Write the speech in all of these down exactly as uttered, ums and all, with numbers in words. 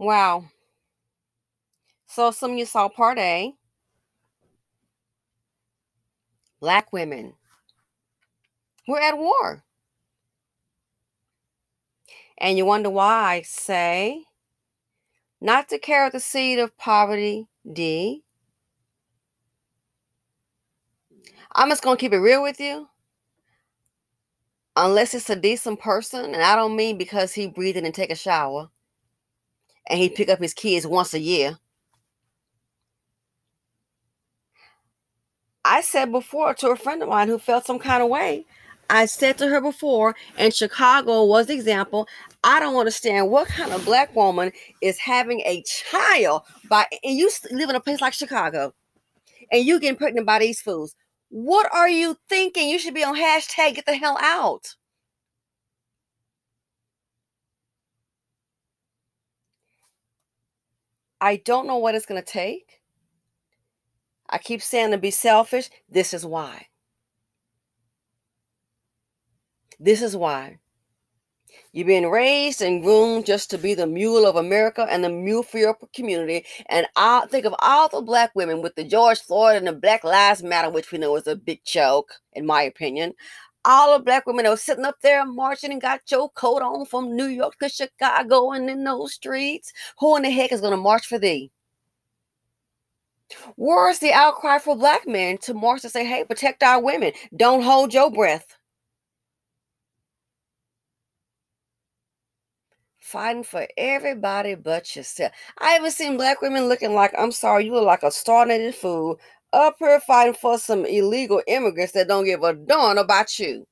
Wow. So assume you saw part A. Black women. We're at war. And you wonder why I say not to carry the seed of poverty, D. I'm just going to keep it real with you. Unless it's a decent person, and I don't mean because he breathing and take a shower and he pick up his kids once a year. I said before to a friend of mine who felt some kind of way, I said to her before, and Chicago was the example, I don't understand what kind of black woman is having a child by, and you live in a place like Chicago, and you getting pregnant by these fools. What are you thinking? You should be on hashtag get the hell out. I don't know what it's going to take. I keep saying to be selfish. This is why. This is why. You're being raised and groomed just to be the mule of America and the mule for your community. And I think of all the black women with the George Floyd and the Black Lives Matter, which we know is a big joke, in my opinion. All the black women that were sitting up there marching and got your coat on from New York to Chicago and in those streets. Who in the heck is going to march for thee? Where's the outcry for black men to march and say, hey, protect our women. Don't hold your breath. Fighting for everybody but yourself. I haven't seen black women looking like, I'm sorry, you look like a star-knitted fool up here fighting for some illegal immigrants that don't give a darn about you.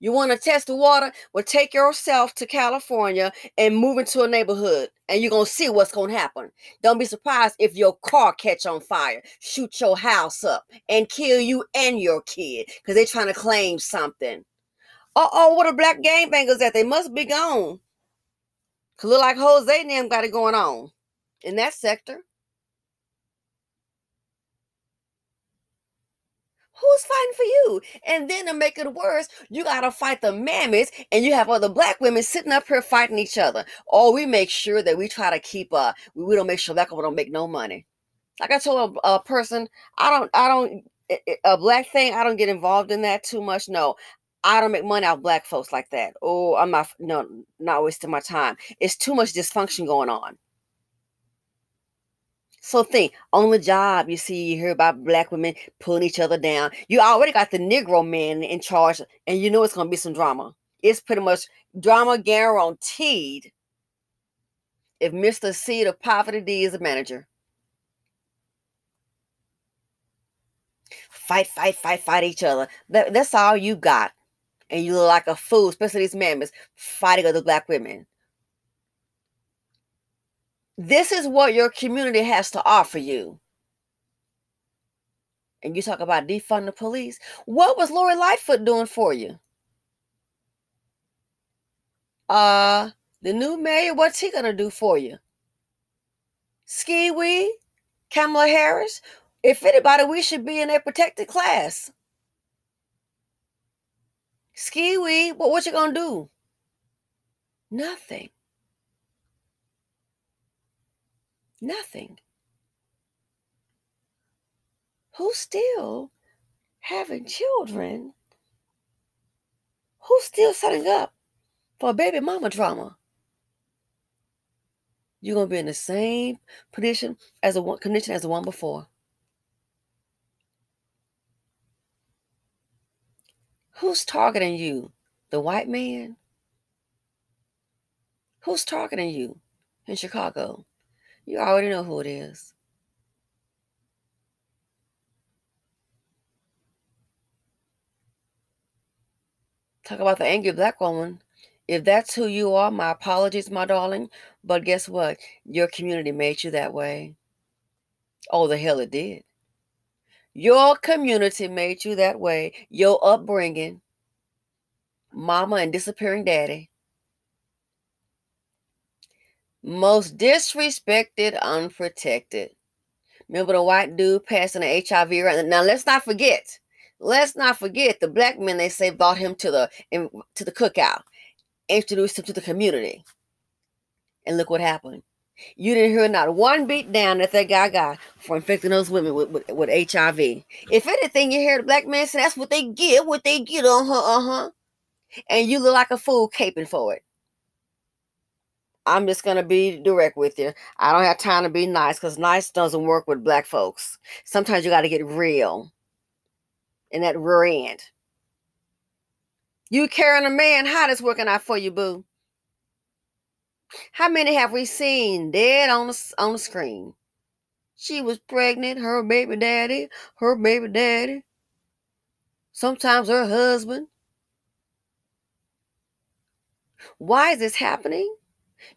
You want to test the water? Well, take yourself to California and move into a neighborhood, and you're going to see what's going to happen. Don't be surprised if your car catch on fire, shoot your house up, and kill you and your kid because they're trying to claim something. Uh-oh, what are black gangbangers at? They must be gone. Cause look like Jose and them got it going on in that sector. Who's fighting for you? And then to make it worse, you got to fight the mammies and you have other black women sitting up here fighting each other. Or we make sure that we try to keep, uh, we don't make sure black people don't make no money. Like I told a, a person, I don't, I don't, a black thing, I don't get involved in that too much. No. I don't make money out of black folks like that. Oh, I'm not, no, not wasting my time. It's too much dysfunction going on. So think, on the job, you see, you hear about black women pulling each other down. You already got the Negro man in charge, and you know it's going to be some drama. It's pretty much drama guaranteed if Mister Seed of Poverty D is the manager. Fight, fight, fight, fight each other. That, that's all you got. And you look like a fool, especially these mammas fighting other black women. This is what your community has to offer you. And you talk about defund the police. What was Lori Lightfoot doing for you? Uh, the new mayor, what's he going to do for you? Ski Wee? Kamala Harris? If anybody, we should be in a protected class. Ski Wee, well, what you gonna do? Nothing. Nothing. Who's still having children? Who's still setting up for baby mama drama? You're gonna be in the same condition as a one condition as the one before. Who's targeting you? The white man? Who's targeting you in Chicago? You already know who it is. Talk about the angry black woman. If that's who you are, my apologies, my darling. But guess what? Your community made you that way. Oh, the hell it did. Your community made you that way. Your upbringing, mama and disappearing daddy. Most disrespected, unprotected. Remember the white dude passing the H I V around? Now let's not forget. Let's not forget the black men they say brought him to the, to the cookout. Introduced him to the community. And look what happened. You didn't hear not one beat down that that guy got for infecting those women with, with, with H I V. If anything, you hear the black man say, that's what they get, what they get, uh-huh, uh-huh. And you look like a fool caping for it. I'm just going to be direct with you. I don't have time to be nice because nice doesn't work with black folks. Sometimes you got to get real. And that rear end. You carrying a man, how that's working out for you, boo? How many have we seen dead on the, on the screen? She was pregnant, her baby daddy, her baby daddy. Sometimes her husband. Why is this happening?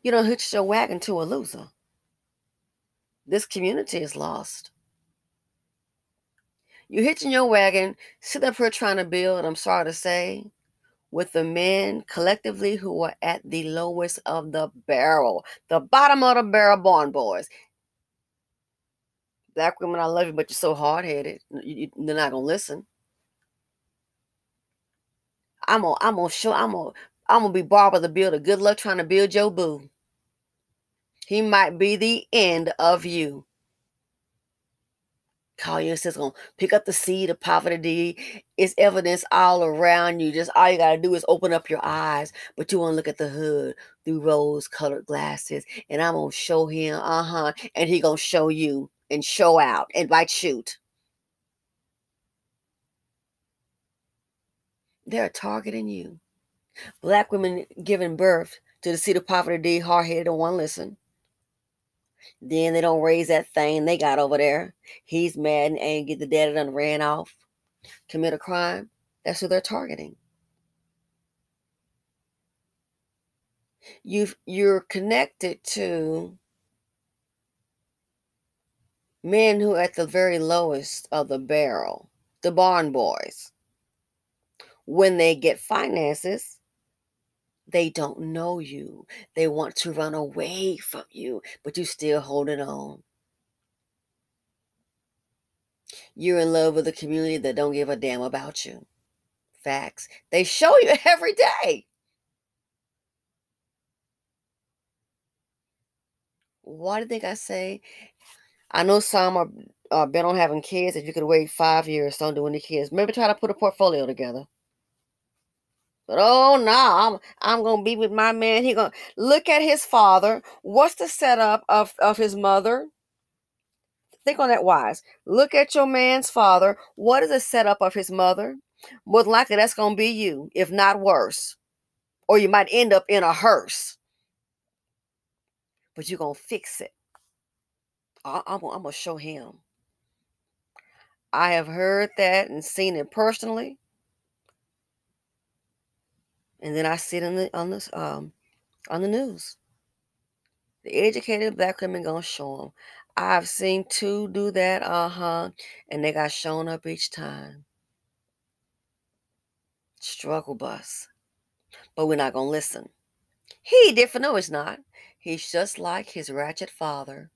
You don't hitch your wagon to a loser. This community is lost. You're hitching your wagon, sitting up here trying to build, I'm sorry to say, with the men collectively who are at the lowest of the barrel, the bottom of the barrel barn boys. Black women, I love you, but you're so hard-headed. You, you, they're not going to listen. I'm going I'm to show, I'm going to, I'm going to be Barbara the Builder. Good luck trying to build your boo. He might be the end of you. Call your sister, gonna pick up the seed of poverty. It's evidence all around you. Just all you gotta do is open up your eyes, but you wanna look at the hood through rose-colored glasses. And I'm gonna show him, uh-huh, and he gonna show you and show out and like shoot. They're targeting you. Black women giving birth to the seed of poverty, hard-headed, don't wanna listen. Then they don't raise that thing they got over there. He's mad and angry. The daddy done ran off, commit a crime. That's who they're targeting. You've, you're connected to men who are at the very lowest of the barrel, the barn boys. When they get finances, they don't know you. They want to run away from you, but you still holding on. You're in love with a community that don't give a damn about you. Facts. They show you every day. Why do you think I say? I know some are, are bent on having kids. If you could wait five years, don't do any kids. Maybe try to put a portfolio together. But oh no, I'm, I'm going to be with my man. He going to look at his father. What's the setup of, of his mother? Think on that wise. Look at your man's father. What is the setup of his mother? More than likely that's going to be you, if not worse. Or you might end up in a hearse. But you're going to fix it. I, I'm, I'm going to show him. I have heard that and seen it personally. And then I see it on the on this um on the news. The educated black women gonna show them. I've seen two do that, uh huh, and they got shown up each time. Struggle bus, but we're not gonna listen. He different, no, he's not. He's just like his ratchet father.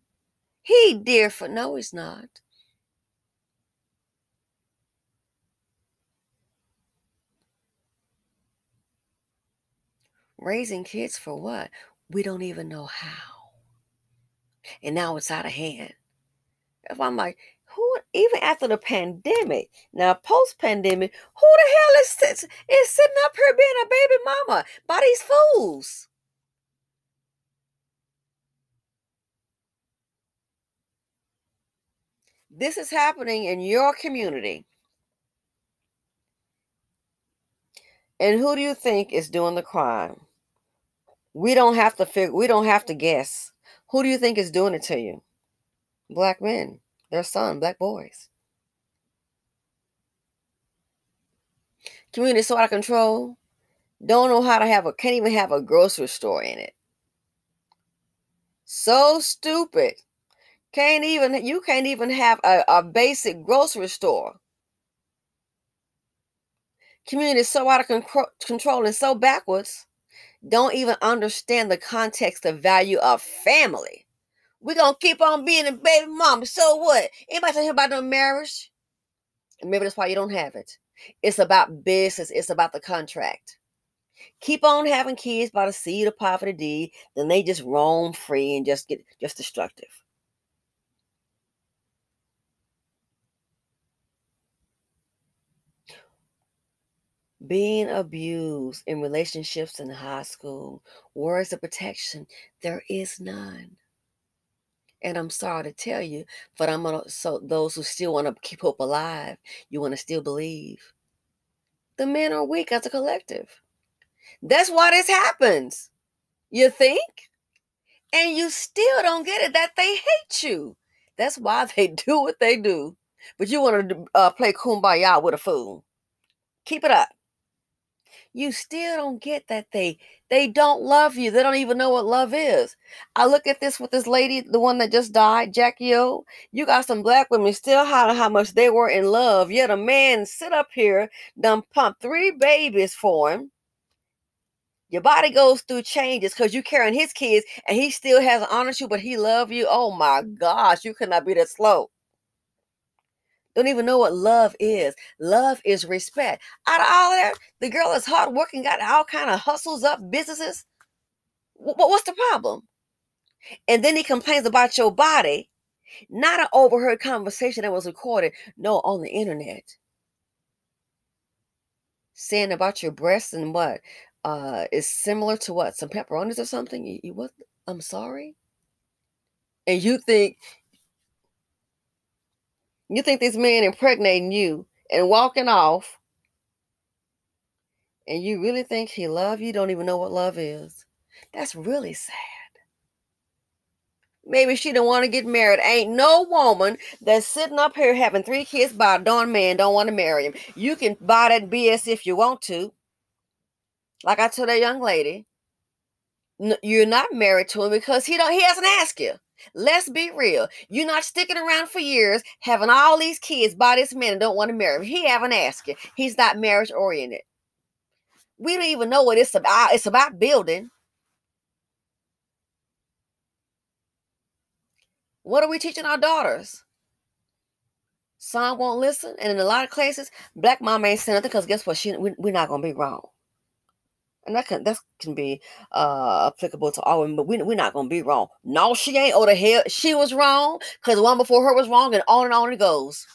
He different, no, he's not. Raising kids for what? We don't even know how. And now it's out of hand. If I'm like, who, even after the pandemic, now post-pandemic, who the hell is, sits, is sitting up here being a baby mama by these fools? This is happening in your community. And who do you think is doing the crime? We don't have to figure, we don't have to guess. Who do you think is doing it to you? Black men, their son, black boys. Community so out of control. Don't know how to have a, can't even have a grocery store in it. So stupid. Can't even, you can't even have a, a basic grocery store. Community is so out of control and so backwards. Don't even understand the context, the value of family. We're going to keep on being a baby mama. So what? Anybody tell you about no marriage? And maybe that's why you don't have it. It's about business. It's about the contract. keep on having kids by the seed of poverty, then they just roam free and just get just destructive. Being abused in relationships in high school, words of protection, there is none. And I'm sorry to tell you, but I'm gonna, so those who still want to keep hope alive, you want to still believe. The men are weak as a collective. That's why this happens. You think? And you still don't get it that they hate you. That's why they do what they do. But you want to uh, play kumbaya with a fool. Keep it up. You still don't get that they they don't love you. They don't even know what love is. I look at this with this lady, the one that just died, Jackie O. You got some black women still hollering how much they were in love. Yet a man sit up here, done pumped three babies for him. Your body goes through changes because you're carrying his kids and he still hasn't honored you, but he loves you. Oh my gosh, you cannot be that slow. Don't even know what love is. Love is respect. Out of all of that, the girl is hardworking, got all kind of hustles up, businesses. What's the problem? And then he complains about your body. Not an overheard conversation that was recorded. No, on the internet. Saying about your breasts and what? Uh, is similar to what? Some pepperonis or something? You, you what? I'm sorry? And you think... You think this man impregnating you and walking off, and you really think he loves you? Don't even know what love is. That's really sad. Maybe she don't want to get married. Ain't no woman that's sitting up here having three kids by a darn man don't want to marry him. You can buy that B S if you want to. Like I told that young lady, you're not married to him because he don't. He hasn't asked you. Let's be real. You're not sticking around for years, having all these kids by this man and don't want to marry him. He haven't asked you. He's not marriage oriented. We don't even know what it's about. It's about building. What are we teaching our daughters? Some won't listen. And in a lot of cases, black mama ain't saying nothing because guess what? She, we, we're not going to be wrong. And that can, that can be uh, applicable to all women, but we, we're not going to be wrong. No, she ain't. Oh, the hell, she was wrong because the one before her was wrong, and on and on it goes.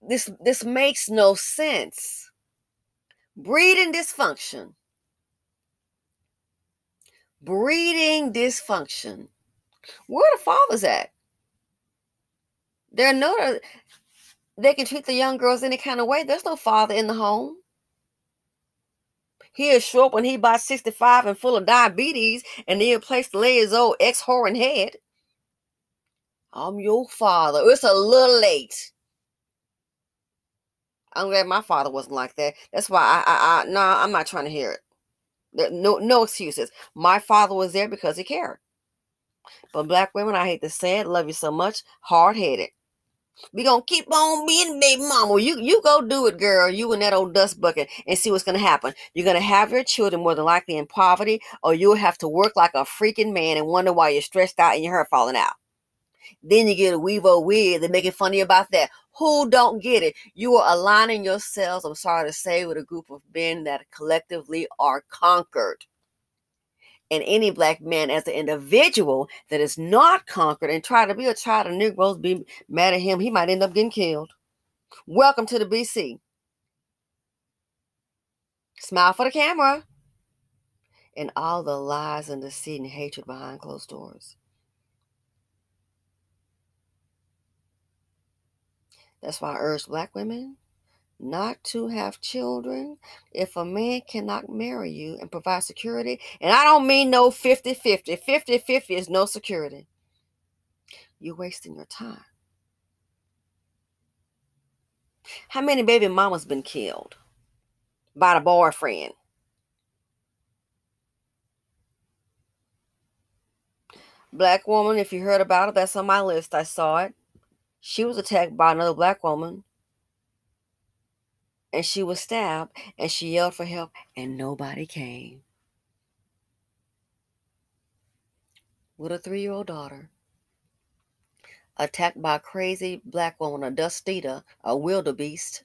This, this makes no sense. Breeding dysfunction. Breeding dysfunction. Where are the fathers at? They're no, they can treat the young girls any kind of way. There's no father in the home. He'll show up when he about sixty-five and full of diabetes, and he'll place to lay his old ex-whoring head. I'm your father. It's a little late. I'm glad my father wasn't like that. That's why I, I, I no, nah, I'm not trying to hear it. No, no excuses. My father was there because he cared. But black women, I hate to say it, love you so much, hard-headed. We're going to keep on being baby mama. You you go do it, girl. You in that old dust bucket and see what's going to happen. You're going to have your children more than likely in poverty, or you'll have to work like a freaking man and wonder why you're stressed out and your hair falling out. Then you get a weevo wig. They're making funny about that. Who don't get it? You are aligning yourselves, I'm sorry to say, with a group of men that collectively are conquered. And any black man as an individual that is not conquered and try to be a child of Negroes, be mad at him, he might end up getting killed. Welcome to the B C. Smile for the camera. And all the lies and deceit and hatred behind closed doors. That's why I urge black women not to have children. If a man cannot marry you and provide security, and I don't mean no fifty fifty. fifty fifty is no security. You're wasting your time. How many baby mamas been killed by the boyfriend? Black woman, if you heard about it, that's on my list. I saw it. She was attacked by another black woman. And she was stabbed, and she yelled for help, and nobody came. With a three-year-old daughter, attacked by a crazy black woman, a dustita, a wildebeest.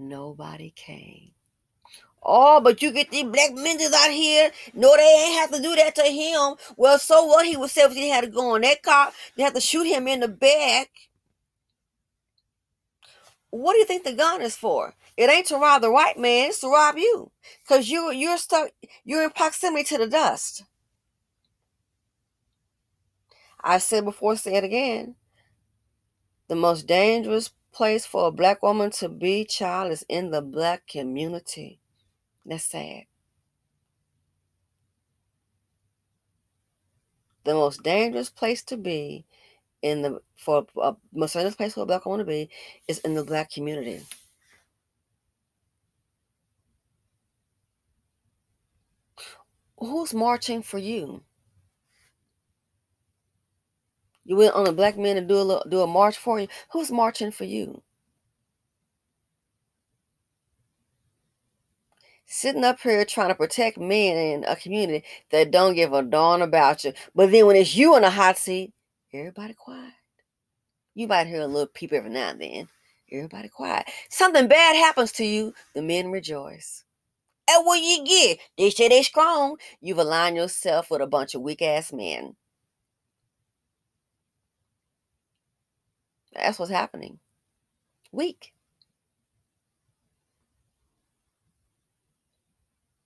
Nobody came. Oh, but you get these black mentors out here. No, they ain't have to do that to him. Well, so what? He was selfish. He had to go on that cop. They had to shoot him in the back. What do you think the gun is for? It ain't to rob the white man. It's to rob you. Because you, you're stuck. You're in proximity to the dust. I said before, say it again. The most dangerous place for a black woman to be, child, is in the black community. That's sad. The most dangerous place to be in the for uh, most dangerous place for a black woman to be is in the black community. Who's marching for you? You went on a black man to do a little, do a march for you. Who's marching for you? Sitting up here trying to protect men in a community that don't give a darn about you. But then when it's you in a hot seat, everybody quiet. You might hear a little peep every now and then. Everybody quiet. Something bad happens to you, the men rejoice. And what you get? They say they strong. You've aligned yourself with a bunch of weak-ass men. That's what's happening. Weak.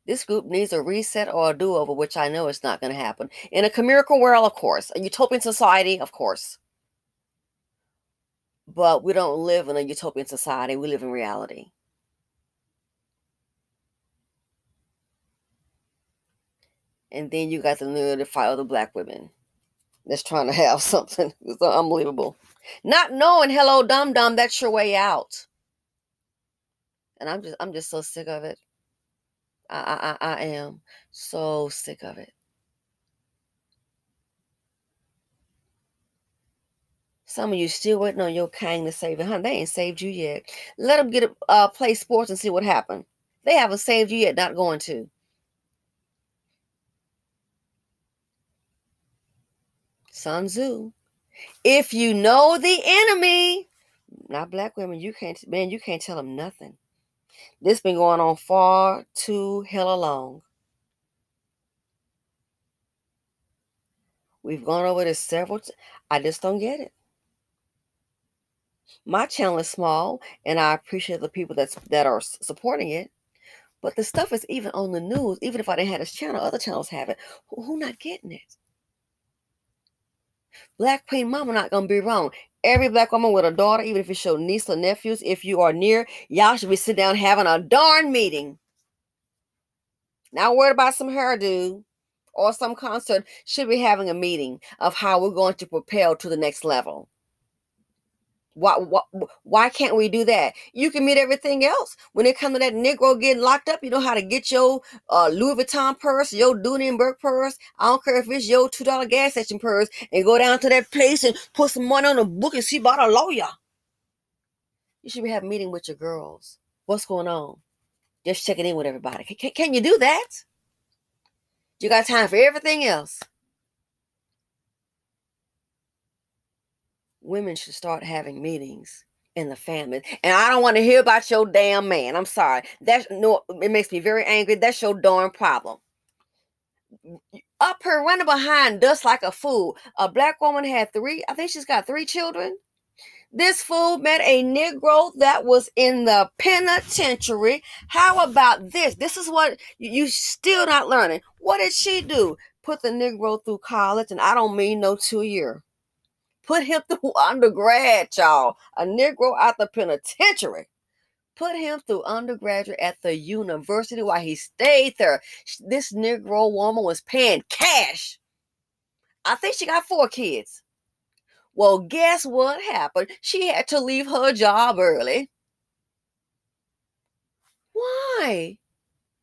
This group needs a reset or a do-over, which I know is not going to happen. In a chimerical world, of course. A utopian society, of course. But we don't live in a utopian society. We live in reality. And then you got the narrative fight of the black women. That's trying to have something. It's unbelievable. Not knowing, hello, dum dum, that's your way out. And I'm just, I'm just so sick of it. I, I, I am so sick of it. Some of you still waiting on your king to save you, huh? They ain't saved you yet. Let them get a, uh, play sports and see what happened. They haven't saved you yet. Not going to. Sun Tzu. If you know the enemy, not black women, you can't, man, you can't tell them nothing. This been going on far too hella long. We've gone over this several times. I just don't get it. My channel is small, and I appreciate the people that's, that are supporting it. But the stuff is even on the news. Even if I didn't have this channel, other channels have it. Who, who not getting it? Black Queen Mama not going to be wrong. Every black woman with a daughter, even if it's your niece or nephews, if you are near, y'all should be sitting down having a darn meeting. Not worried about some hairdo or some concert. Should be having a meeting of how we're going to propel to the next level. Why, why, why can't we do that? You can meet everything else. When it comes to that Negro getting locked up, you know how to get your uh, Louis Vuitton purse, your Dunenberg purse. I don't care if it's your two dollar gas station purse, and go down to that place and put some money on a book and see about a lawyer. You should be having a meeting with your girls. What's going on? Just checking in with everybody. Can, can, can you do that? You got time for everything else. Women should start having meetings in the family. And I don't want to hear about your damn man. I'm sorry. That's no, it makes me very angry. That's your darn problem. Up her, running behind dust like a fool. A black woman had three, I think she's got three children. This fool met a Negro that was in the penitentiary. How about this? This is what you still not learning. What did she do? Put the Negro through college, and I don't mean no two-year. Put him through undergrad, y'all. A Negro out the penitentiary. Put him through undergraduate at the university while he stayed there. This Negro woman was paying cash. I think she got four kids. Well, guess what happened? She had to leave her job early. Why?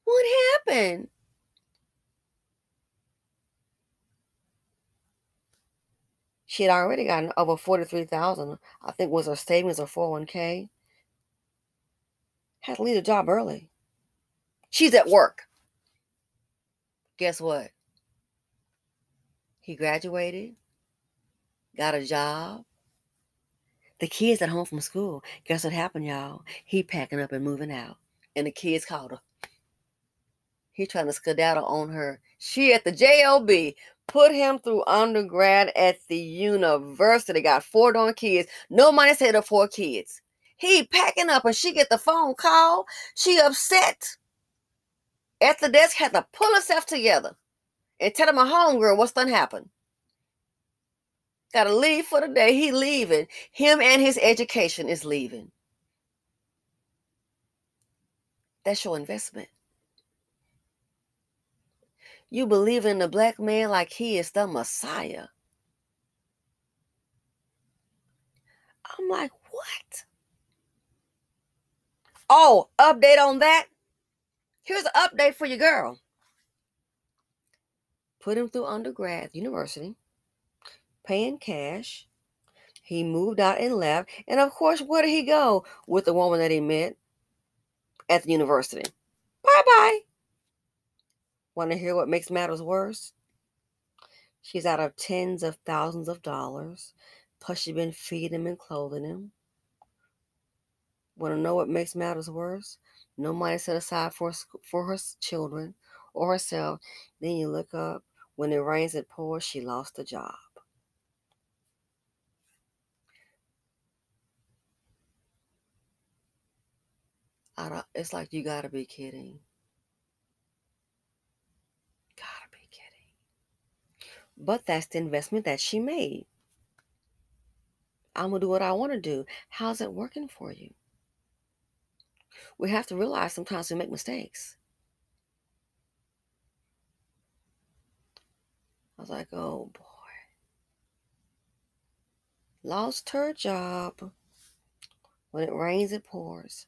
What happened? She had already gotten over forty-three thousand dollars, I think was her savings or four oh one K. Had to leave the job early. She's at work. Guess what? He graduated, got a job. The kids at home from school. Guess what happened, y'all? He packing up and moving out. And the kids called her. He trying to skedaddle on her. She at the J O B. Put him through undergrad at the university. Got four darn kids. No money said of four kids. He packing up and she get the phone call. She upset. At the desk, had to pull herself together and tell him, my homegirl, what's done happened. Got to leave for the day. He leaving. Him and his education is leaving. That's your investment. You believe in the black man like he is the Messiah. I'm like, what? Oh, update on that. Here's an update for your girl. Put him through undergrad, university, paying cash. He moved out and left. And of course, where did he go? With the woman that he met at the university. Bye-bye. Want to hear what makes matters worse? She's out of tens of thousands of dollars. Plus, she's been feeding him and clothing him. Want to know what makes matters worse? No money set aside for, for her children or herself. Then you look up. When it rains, it pours. She lost the job. I don't, it's like, you got to be kidding. Got to be kidding. But that's the investment that she made. I'm going to do what I want to do. How's it working for you? We have to realize sometimes we make mistakes. I was like, oh boy. Lost her job. When it rains, it pours.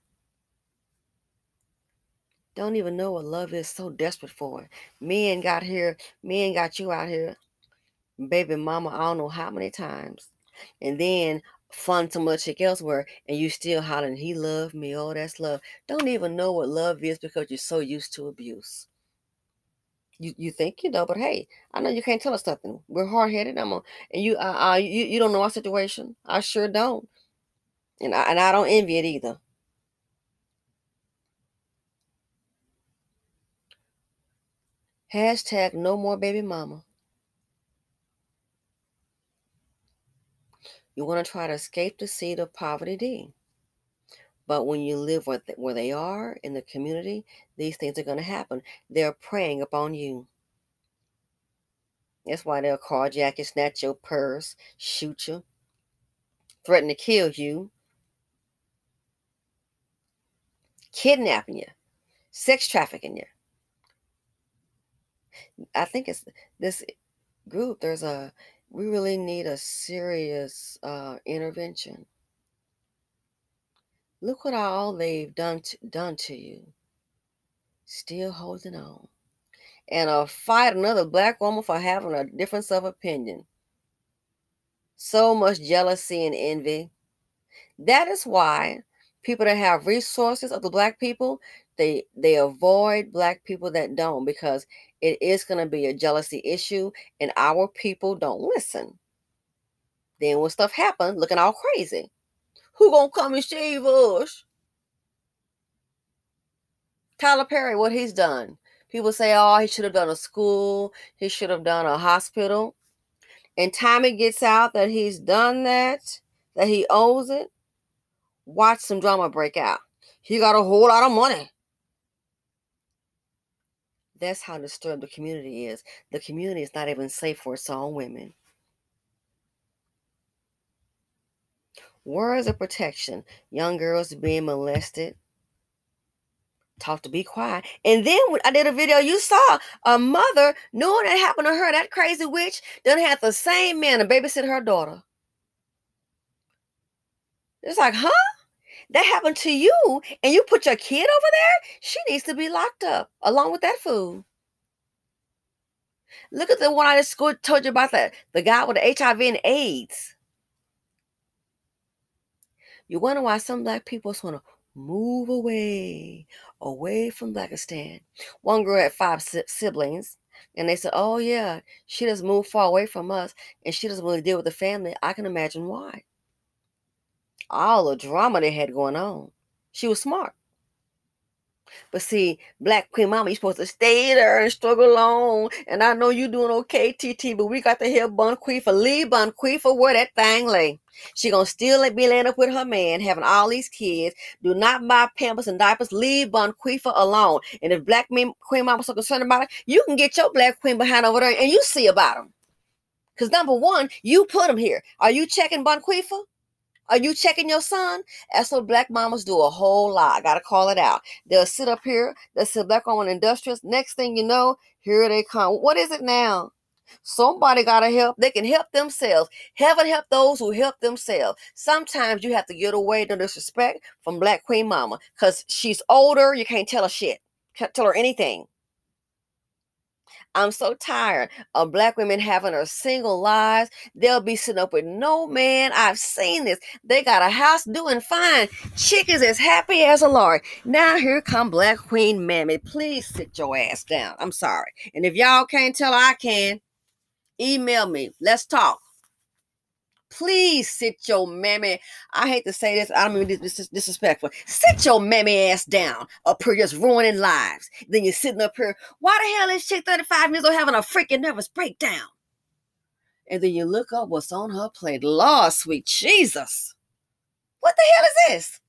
Don't even know what love is, so desperate for it. Men got here. Men got you out here. Baby mama, I don't know how many times. And then fund some other chick elsewhere, and you still hollering, he loved me. Oh, that's love. Don't even know what love is because you're so used to abuse. You you think you know, but hey, I know you can't tell us nothing. We're hard-headed. I'm on, and you, uh, uh, you you don't know our situation. I sure don't. And I, and I don't envy it either. Hashtag no more baby mama. You want to try to escape the seed of poverty D. But when you live where, th where they are in the community, these things are going to happen. They're preying upon you. That's why they'll carjack you, snatch your purse, shoot you, threaten to kill you, kidnapping you, sex trafficking you. I think it's this group, there's a, we really need a serious uh, intervention. Look what all they've done to, done to you. Still holding on. And I'll fight another black woman for having a difference of opinion. So much jealousy and envy. That is why people that have resources of the black people, They they avoid black people that don't, because it is going to be a jealousy issue, and our people don't listen. Then when stuff happens, looking all crazy, who gonna come and save us? Tyler Perry, what he's done? People say, oh, he should have done a school, he should have done a hospital, and time it gets out that he's done that, that he owes it. Watch some drama break out. He got a whole lot of money. That's how disturbed the community is. The community is not even safe for its own women. Where is the protection? Young girls being molested. Taught to be quiet. And then when I did a video, you saw a mother knowing that happened to her. That crazy witch done had the same man to babysit her daughter. It's like, huh? That happened to you, and you put your kid over there? She needs to be locked up, along with that fool. Look at the one I just told you about, that the guy with the H I V and AIDS. You wonder why some black people just want to move away, away from Blackistan. One girl had five siblings, and they said, oh, yeah, she doesn't move far away from us, and she doesn't really deal with the family. I can imagine why. all the drama they had going on. She was smart. But see, Black Queen Mama, you're supposed to stay there and struggle alone. And I know you're doing okay, T T, but we got to help Bon Queefa. Leave Bon Queefa where that thing lay. She going to still be laying up with her man, having all these kids. Do not buy Pampers and diapers. Leave Bon Queefa alone. And if Black Queen Mama's so concerned about it, you can get your Black Queen behind over there and you see about them. Because number one, you put them here. Are you checking Bon Queefa? Are you checking your son? That's what Black mamas do a whole lot. I got to call it out. They'll sit up here. They'll sit back on industrious. Next thing you know, here they come. What is it now? Somebody got to help. They can help themselves. Heaven help those who help themselves. Sometimes you have to get away, no disrespect, from Black Queen Mama because she's older. You can't tell her shit. Can't tell her anything. I'm so tired of Black women having their single lives. They'll be sitting up with no man. I've seen this. They got a house doing fine. Chick is as happy as a lord. Now here come Black Queen Mammy. Please sit your ass down. I'm sorry. And if y'all can't tell, I can. Email me. Let's talk. Please sit your mammy. I hate to say this. I don't mean this is disrespectful. Sit your mammy ass down up here just ruining lives. Then you're sitting up here. Why the hell is chick thirty-five years old having a freaking nervous breakdown? And then you look up what's on her plate. Lord, sweet Jesus. What the hell is this?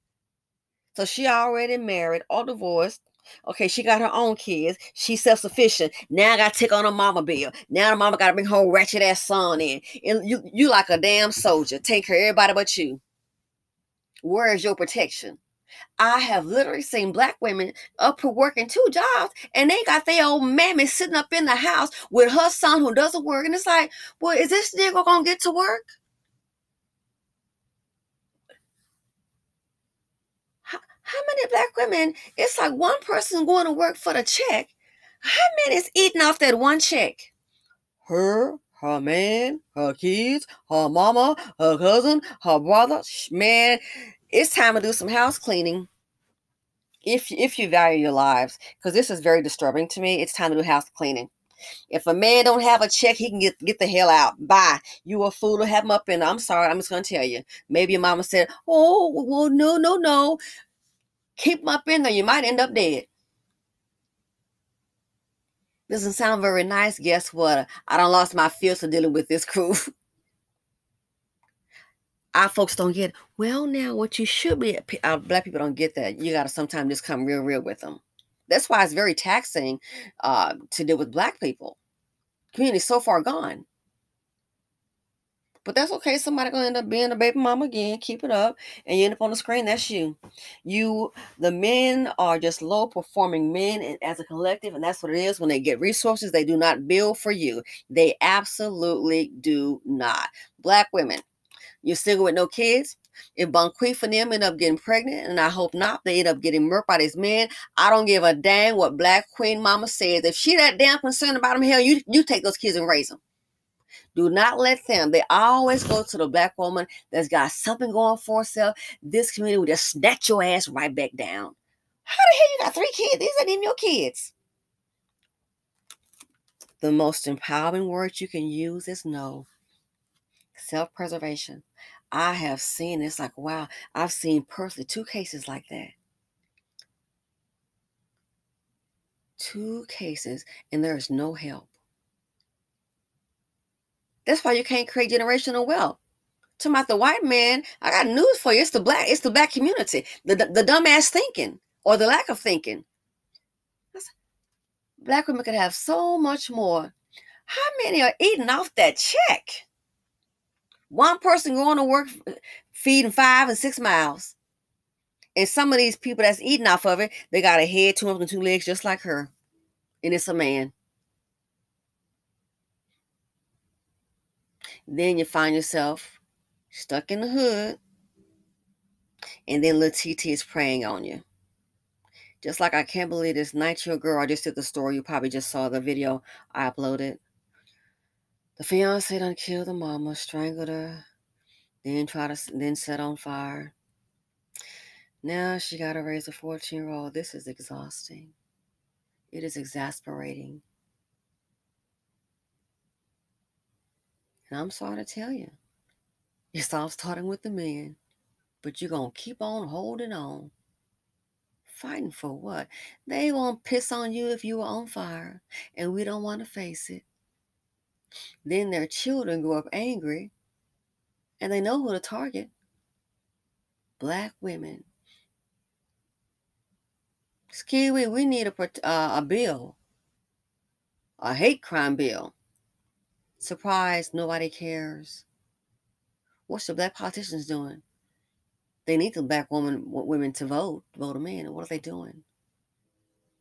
So she already married or divorced. Okay, she got her own kids. She's self-sufficient. Now I got to take on her mama bill. Now the mama got to bring her ratchet-ass son in. And you, you like a damn soldier. Take care of everybody but you. Where is your protection? I have literally seen Black women up for working two jobs, and they got their old mammy sitting up in the house with her son who doesn't work. And it's like, well, is this nigga going to get to work? How many Black women, it's like one person going to work for the check. How many is eating off that one check? Her, her man, her kids, her mama, her cousin, her brother. Man, it's time to do some house cleaning. If, if you value your lives, because this is very disturbing to me, it's time to do house cleaning. If a man don't have a check, he can get, get the hell out. Bye. You a fool to have him up in. I'm sorry, I'm just going to tell you. Maybe your mama said, oh, well, no, no, no. Keep them up in there. You might end up dead. Doesn't sound very nice. Guess what? I done lost my fears for dealing with this crew. Our folks don't get it. Well, now, what you should be, uh, Black people don't get that. You got to sometimes just come real, real with them. That's why it's very taxing uh, to deal with Black people. Community's so far gone. But that's okay. Somebody gonna end up being a baby mama again. Keep it up, and you end up on the screen. That's you. You, the men are just low performing men, and as a collective, and that's what it is. When they get resources, they do not build for you. They absolutely do not. Black women, you're single with no kids. If Bon Queefa and them end up getting pregnant, and I hope not, they end up getting murked by these men. I don't give a damn what Black Queen Mama says. If she that damn concerned about them, hell, you you take those kids and raise them. Do not let them. They always go to the Black woman that's got something going for herself. This community will just snatch your ass right back down. How the hell you got three kids? These ain't even your kids. The most empowering word you can use is no. Self-preservation. I have seen, it's like, wow, I've seen personally two cases like that. Two cases, and there is no help. That's why you can't create generational wealth. Talking about the white man, I got news for you. It's the black, it's the black community. The, the, the dumbass thinking or the lack of thinking. Black women could have so much more. How many are eating off that check? One person going to work, feeding five and six miles. And some of these people that's eating off of it, they got a head, two arms, and two legs just like her. And it's a man. Then you find yourself stuck in the hood, and then little T T is preying on you. Just like I can't believe this nine-year-old girl, I just did the story. You probably just saw the video I uploaded. The fiance done killed the mama, strangled her, then tried to then set on fire. Now she got to raise a fourteen-year-old. This is exhausting. It is exasperating. And I'm sorry to tell you, it's all starting with the men. But you're going to keep on holding on. Fighting for what? They won't piss on you if you were on fire, and we don't want to face it. Then their children grow up angry, and they know who to target. Black women. Skiwi, we need a, uh, a bill. A hate crime bill. Surprise, nobody cares. What's the black politicians doing? They need the black woman, women to vote, vote them in. And what are they doing?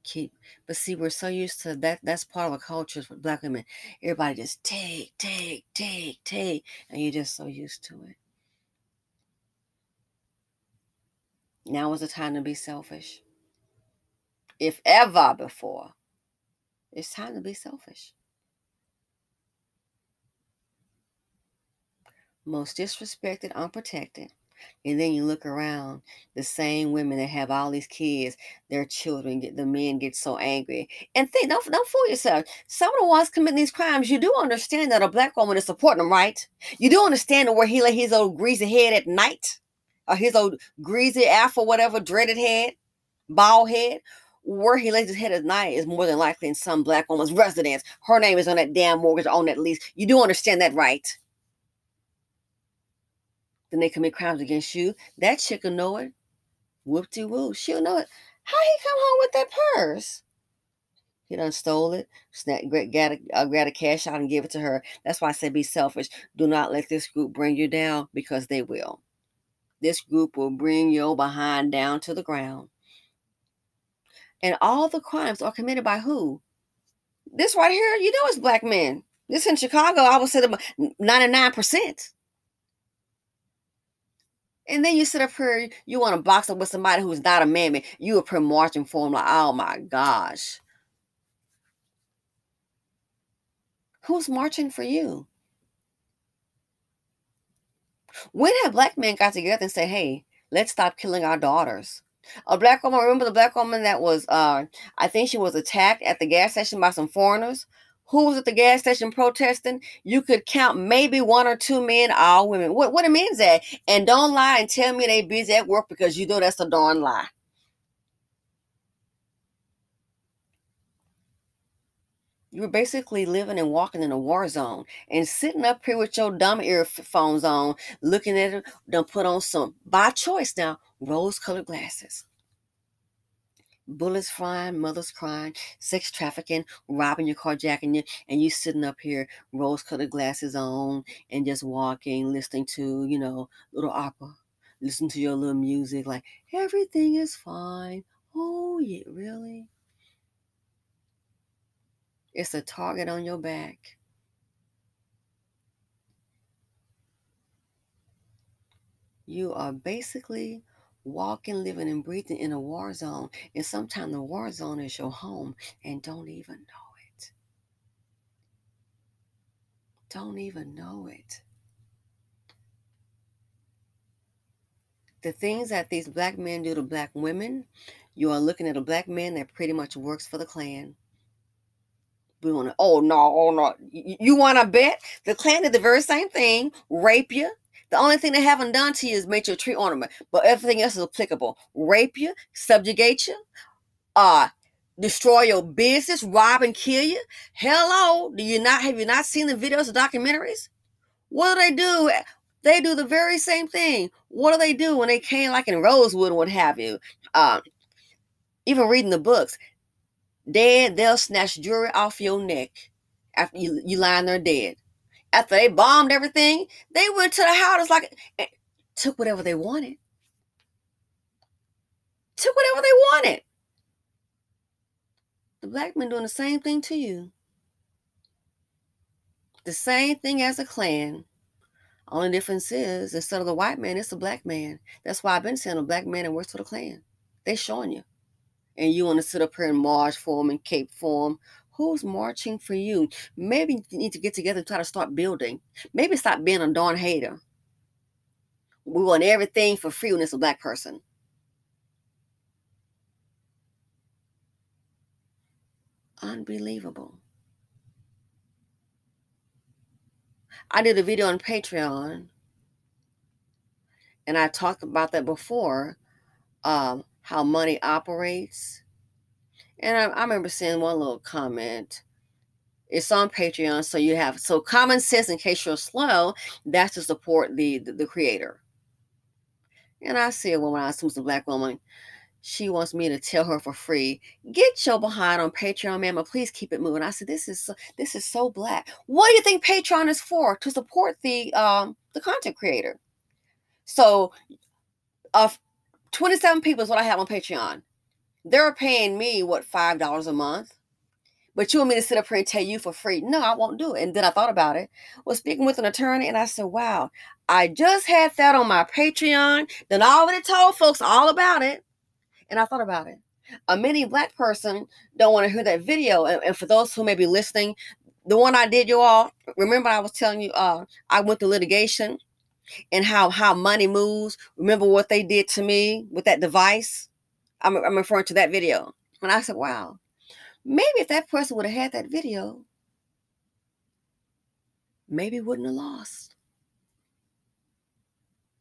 Keep. But see, we're so used to that. That's part of a culture for black women. Everybody just take, take, take, take. And you're just so used to it. Now is the time to be selfish. If ever before, it's time to be selfish. Most disrespected, unprotected. And then you look around, the same women that have all these kids, their children, get the men get so angry. And think, don't, don't fool yourself. Some of the ones committing these crimes, you do understand that a black woman is supporting them, right? You do understand where he let his old greasy head at night, or his old greasy afro, whatever, dreaded head, bald head. Where he lays his head at night is more than likely in some black woman's residence. Her name is on that damn mortgage, on that lease. You do understand that, right? Then they commit crimes against you. That chick will know it. Whoop-de-woo. She'll know it. How he come home with that purse? He done stole it. Snapped, got, a, uh, got a cash out and give it to her. That's why I say be selfish. Do not let this group bring you down, because they will. This group will bring your behind down to the ground. And all the crimes are committed by who? This right here, you know, it's black men. This in Chicago, I would say about ninety-nine percent. And then you sit up here, you want to box up with somebody who's not a man. man. You up here marching for him like, oh my gosh. Who's marching for you? When have black men got together and say, hey, let's stop killing our daughters? A black woman, remember the black woman that was, uh, I think she was attacked at the gas station by some foreigners? Who was at the gas station protesting? You could count maybe one or two men, all women. What, what it means that? And don't lie and tell me they busy at work, because you know that's a darn lie. You were basically living and walking in a war zone and sitting up here with your dumb earphones on, looking at it, then put on some, by choice now, rose-colored glasses. Bullets flying, mothers crying, sex trafficking, robbing your car, jacking you, and you sitting up here, rose-colored glasses on, and just walking, listening to, you know, little opera, listen to your little music, like, everything is fine. Oh, yeah, really? It's a target on your back. You are basically walking, living, and breathing in a war zone. And sometimes the war zone is your home, and don't even know it. Don't even know it. The things that these black men do to black women, you are looking at a black man that pretty much works for the Klan. We want to, oh no, oh no. You, you want to bet? The Klan did the very same thing, rape you. The only thing they haven't done to you is make you a tree ornament, but everything else is applicable. Rape you, subjugate you, uh, destroy your business, rob and kill you. Hello, do you not, have you not seen the videos or documentaries? What do they do? They do the very same thing. What do they do when they came like in Rosewood and what have you? Um, even reading the books. Dead, they'll snatch jewelry off your neck after you, you lying there dead. After they bombed everything, they went to the houses like, took whatever they wanted. Took whatever they wanted. The black men doing the same thing to you. The same thing as a Klan. Only difference is, instead of the white man, it's a black man. That's why I've been saying a black man that works for the Klan. They showing you. And you want to sit up here and march for them and cape for them. Who's marching for you? Maybe you need to get together and try to start building. Maybe stop being a darn hater. We want everything for free when it's a black person. Unbelievable. I did a video on Patreon. And I talked about that before, um, how money operates. And I, I remember seeing one little comment. It's on Patreon, so you have so common sense. In case you're slow, that's to support the the, the creator. And I see a woman, I assume it's a black woman. She wants me to tell her for free, get your behind on Patreon, ma'am, but please keep it moving. I said, this is so, this is so black. What do you think Patreon is for? To support the um the content creator. So, uh, twenty-seven people is what I have on Patreon. They're paying me what five dollars a month. But you want me to sit up here and tell you for free? No, I won't do it. And then I thought about it. I was speaking with an attorney, and I said, wow, I just had that on my Patreon. Then I already told folks all about it. And I thought about it. A many black person don't want to hear that video. And, and for those who may be listening, the one I did, you all, remember I was telling you uh, I went through litigation and how, how money moves. Remember what they did to me with that device? I'm, I'm referring to that video. And I said, wow. Maybe if that person would have had that video, maybe wouldn't have lost.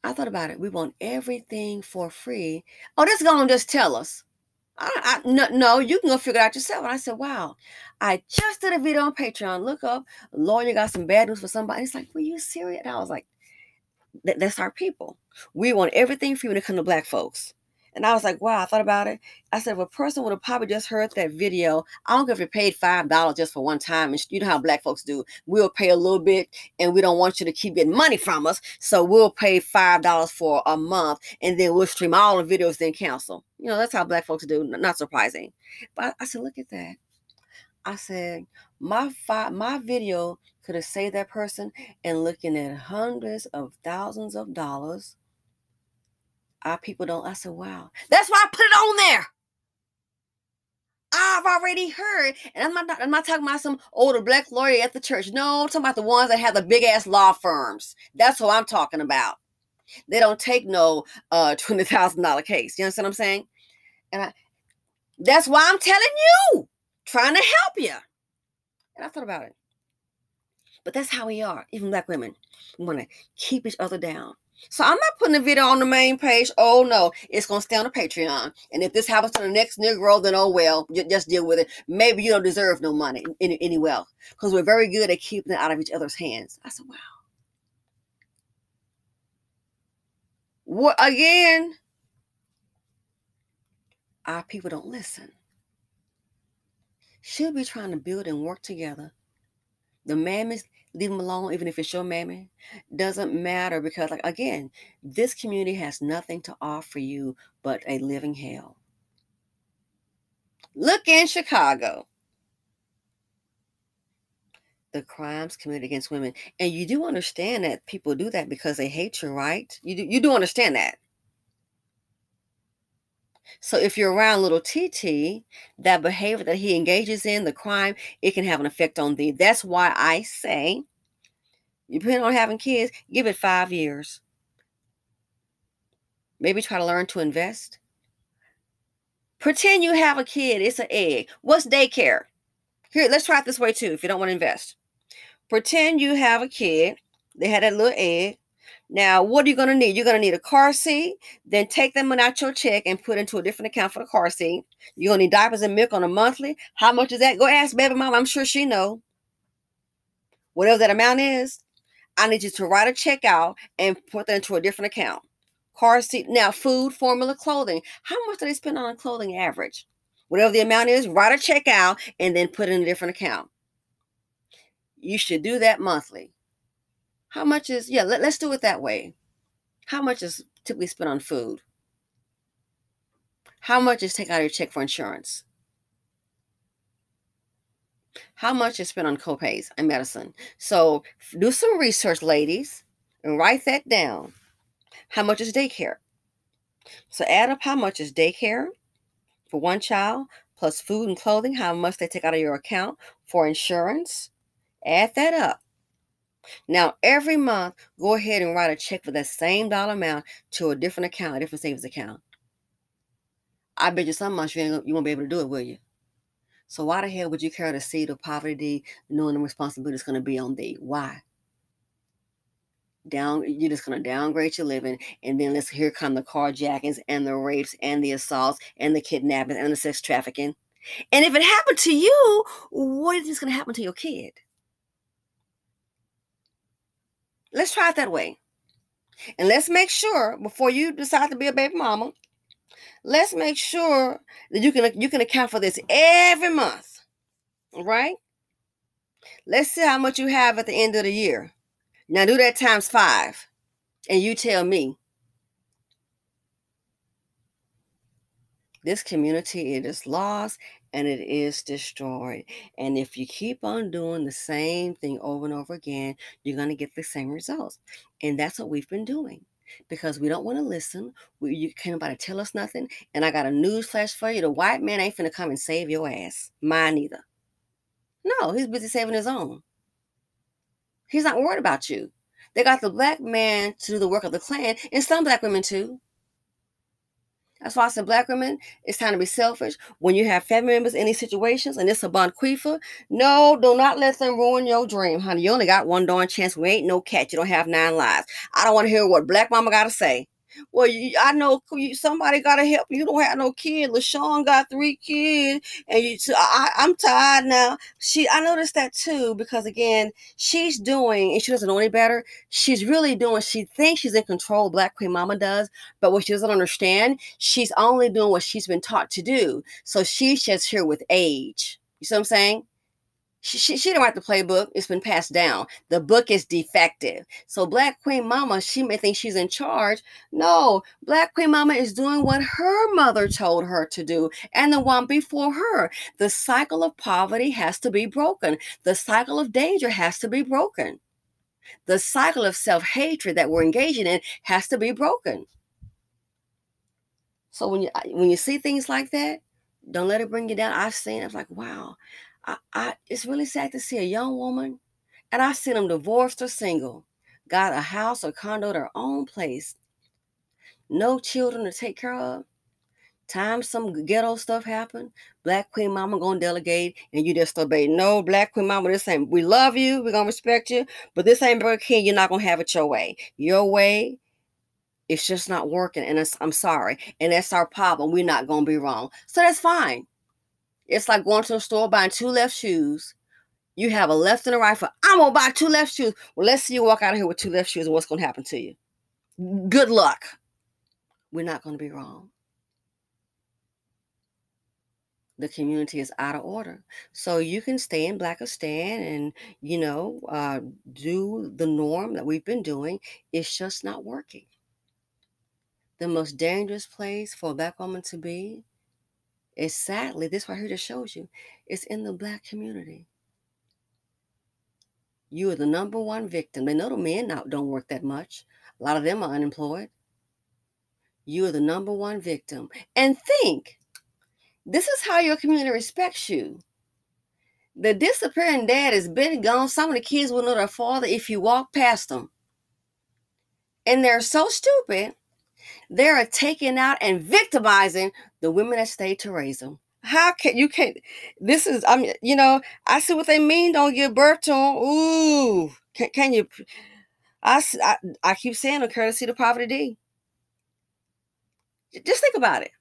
I thought about it. We want everything for free. Oh, this gonna just tell us. I, I, no, no, you can go figure it out yourself. And I said, wow, I just did a video on Patreon. Look up, lawyer got some bad news for somebody. It's like, were you serious? And I was like, that, that's our people. We want everything free when it comes to black folks. And I was like, wow, I thought about it. I said, if a person would have probably just heard that video, I don't care if you paid five dollars just for one time. And you know how black folks do. We'll pay a little bit, and we don't want you to keep getting money from us. So we'll pay five dollars for a month, and then we'll stream all the videos, then cancel. You know, that's how black folks do. Not surprising. But I said, look at that. I said, my fi- my video could have saved that person and looking at hundreds of thousands of dollars. Our people don't. I said, wow. That's why I put it on there. I've already heard. And I'm not, I'm not talking about some older black lawyer at the church. No, I'm talking about the ones that have the big-ass law firms. That's what I'm talking about. They don't take no uh, twenty thousand dollars case. You understand what I'm saying? And I, that's why I'm telling you, trying to help you. And I thought about it. But that's how we are, even black women. We want to keep each other down. So I'm not putting a video on the main page. Oh, no. It's going to stay on the Patreon. And if this happens to the next Negro, then oh, well, just deal with it. Maybe you don't deserve no money, any, any wealth, because we're very good at keeping it out of each other's hands. I said, wow. What, again, our people don't listen. Should be trying to build and work together. The mammies, leave them alone, even if it's your mammy. Doesn't matter because, like, again, this community has nothing to offer you but a living hell. Look in Chicago. The crimes committed against women. And you do understand that people do that because they hate you, right? You do, you do understand that. So if you're around little T T, that behavior that he engages in, the crime, it can have an effect on thee. That's why I say, you plan on having kids, give it five years. Maybe try to learn to invest. Pretend you have a kid. It's an egg. What's daycare? Here, let's try it this way too if you don't want to invest. Pretend you have a kid. They had that little egg. Now, what are you going to need? You're going to need a car seat. Then take them out your check and put into a different account for the car seat. You're going to need diapers and milk on a monthly. How much is that? Go ask baby mama. I'm sure she know. Whatever that amount is, I need you to write a check out and put that into a different account. Car seat. Now, food, formula, clothing. How much do they spend on clothing average? Whatever the amount is, write a check out and then put it in a different account. You should do that monthly. How much is, yeah, let, let's do it that way. How much is typically spent on food? How much is take out your check for insurance? How much is spent on copays and medicine? So do some research, ladies, and write that down. How much is daycare? So add up how much is daycare for one child, plus food and clothing, how much they take out of your account for insurance. Add that up. Now, every month, go ahead and write a check for that same dollar amount to a different account, a different savings account. I bet you some months you, ain't, you won't be able to do it, will you? So why the hell would you carry the seed of poverty knowing the responsibility is going to be on thee? Why? down, you're just going to downgrade your living, and then let's here come the carjackings and the rapes and the assaults and the kidnappings and the sex trafficking. And if it happened to you, what is this going to happen to your kid? Let's try it that way. And let's make sure before you decide to be a baby mama, let's make sure that you can you can account for this every month, right? Let's see how much you have at the end of the year. Now do that times five, and you tell me. This community, it is lost and it is destroyed. And if you keep on doing the same thing over and over again, you're going to get the same results. And that's what we've been doing, because we don't want to listen. We, you can't nobody tell us nothing. And I got a newsflash for you. The white man ain't finna come and save your ass. Mine either. No, he's busy saving his own. He's not worried about you. They got the black man to do the work of the Klan, and some black women too. That's why I said, black women, it's time to be selfish. When you have family members in these situations, and it's a bonquifa, no, do not let them ruin your dream, honey. You only got one darn chance. We ain't no cat. You don't have nine lives. I don't want to hear what black mama got to say. Well, you, I know you, somebody got to help. You don't have no kid. LaShawn got three kids, and you. So I, I'm tired now. She, I noticed that too, because again, she's doing, and she doesn't know any better. She's really doing. She thinks she's in control. Black Queen Mama does, but what she doesn't understand, she's only doing what she's been taught to do. So she's just here with age. You see what I'm saying? She, she, she didn't write the playbook. It's been passed down. The book is defective. So Black Queen Mama, she may think she's in charge. No, Black Queen Mama is doing what her mother told her to do and the one before her. The cycle of poverty has to be broken. The cycle of danger has to be broken. The cycle of self-hatred that we're engaging in has to be broken. So when you, when you see things like that, don't let it bring you down. I've seen it. I was like, wow. I, I, it's really sad to see a young woman, and I've seen them divorced or single, got a house or condo, their own place, no children to take care of. Time some ghetto stuff happen, Black Queen Mama gonna delegate, and you just obey. No, Black Queen Mama, this ain't. We love you, we're gonna respect you, but this ain't Burger King. You're not gonna have it your way. Your way, it's just not working, and it's, I'm sorry, and that's our problem. We're not gonna be wrong, so that's fine. It's like going to a store, buying two left shoes. You have a left and a right for, I'm going to buy two left shoes. Well, let's see you walk out of here with two left shoes and what's going to happen to you. Good luck. We're not going to be wrong. The community is out of order. So you can stay in Blackistan and, you know, uh, do the norm that we've been doing. It's just not working. The most dangerous place for a black woman to be, it's sadly, this right here just shows you, it's in the black community. You are the number one victim. They know the men now don't work that much. A lot of them are unemployed. You are the number one victim. And think, this is how your community respects you. The disappearing dad has been gone. Some of the kids will know their father if you walk past them. And they're so stupid, they're taking out and victimizing the women that stayed to raise them. How can you can't? This is, I mean, you know, I see what they mean. Don't give birth to them. Ooh, can, can you? I, I, I keep saying the courtesy to poverty D. Just think about it.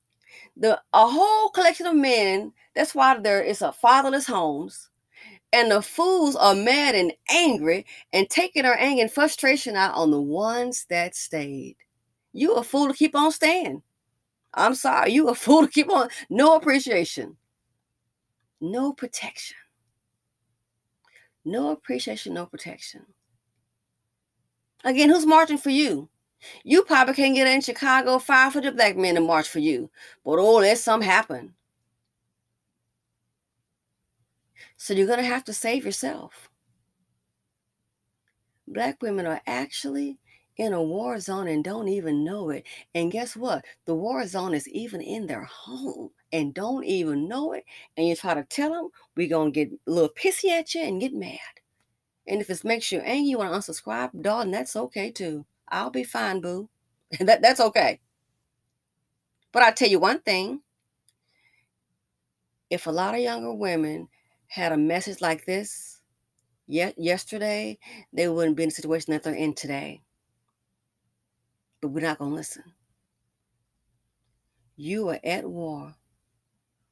The a whole collection of men. That's why there is a fatherless homes, and the fools are mad and angry and taking their anger and frustration out on the ones that stayed. You a fool to keep on staying. I'm sorry. You a fool to keep on. No appreciation. No protection. No appreciation, no protection. Again, who's marching for you? You probably can't get in Chicago five hundred black men to march for you. But oh, let some happen. So you're going to have to save yourself. Black women are actually in a war zone and don't even know it. And guess what? The war zone is even in their home and don't even know it. And you try to tell them, we're going to get a little pissy at you and get mad. And if it makes you angry, you want to unsubscribe, darling, that's okay too. I'll be fine, boo. that, that's okay. But I'll tell you one thing. If a lot of younger women had a message like this yet yesterday, they wouldn't be in the situation that they're in today. but we're not going to listen. You are at war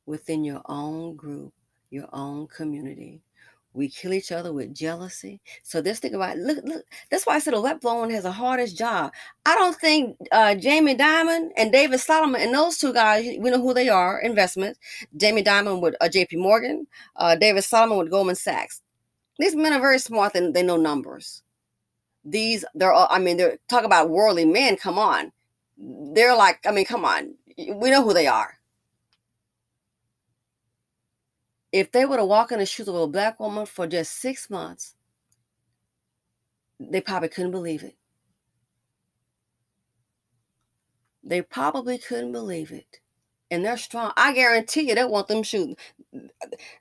within your own group, your own community. We kill each other with jealousy. So this thing about, look, look, that's why I said the left blowing has the hardest job. I don't think uh, Jamie Dimon and David Solomon and those two guys, we know who they are, investments. Jamie Dimon with uh, J P Morgan, uh, David Solomon with Goldman Sachs. These men are very smart and they know numbers. These, they're all, I mean, they're talk about worldly men. Come on. They're like, I mean, come on. We know who they are. If they were to walk in the shoes of a black woman for just six months, they probably couldn't believe it. They probably couldn't believe it. And they're strong. I guarantee you they want them shoes.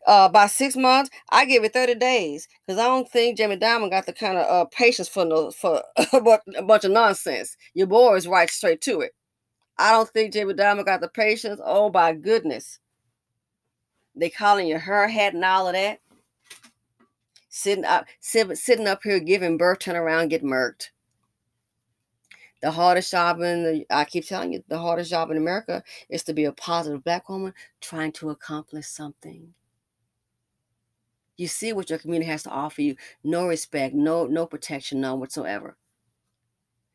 Uh, by six months, I give it thirty days. Because I don't think Jamie Dimon got the kind of uh, patience for, no, for a bunch of nonsense. Your boy is right straight to it. I don't think Jamie Dimon got the patience. Oh, my goodness. They calling you her hat and all of that. Sitting up, sit, sitting up here giving birth, turn around, get murked. The hardest job in the, I keep telling you, the hardest job in America is to be a positive black woman trying to accomplish something. You see what your community has to offer you. No respect, no, no protection, none whatsoever.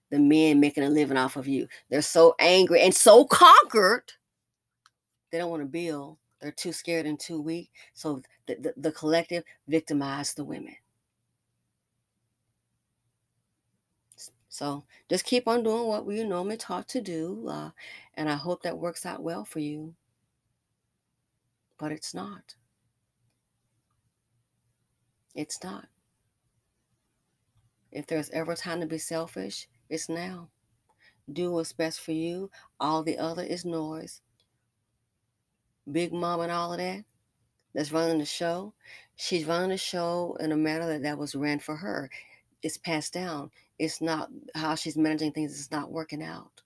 The men making a living off of you. They're so angry and so conquered. They don't want to build. They're too scared and too weak. So the, the, the collective victimized the women. So just keep on doing what we normally taught to do. Uh, and I hope that works out well for you. But it's not. It's not. If there's ever time to be selfish, it's now. Do what's best for you. All the other is noise. Big Mom and all of that that's running the show, she's running the show in a manner that, that was ran for her. It's passed down. It's not how she's managing things. It's not working out.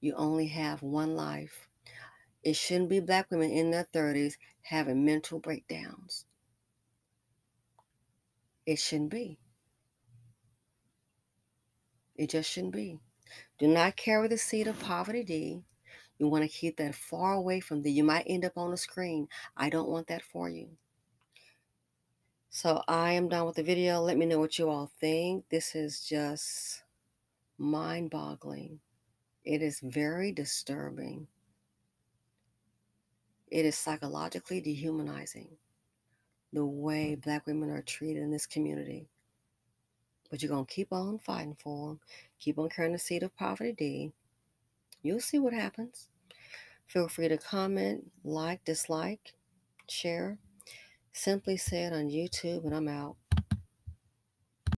You only have one life. It shouldn't be black women in their thirties having mental breakdowns. It shouldn't be. It just shouldn't be. Do not carry the seed of poverty D. You want to keep that far away from you. You might end up on a screen. I don't want that for you. So I am done with the video. Let me know what you all think. This is just mind-boggling. It is very disturbing. It is psychologically dehumanizing the way black women are treated in this community. But you're going to keep on fighting for them. Keep on carrying the seed of poverty D. You'll see what happens. Feel free to comment, like, dislike, share. Simply Said on YouTube, and I'm out.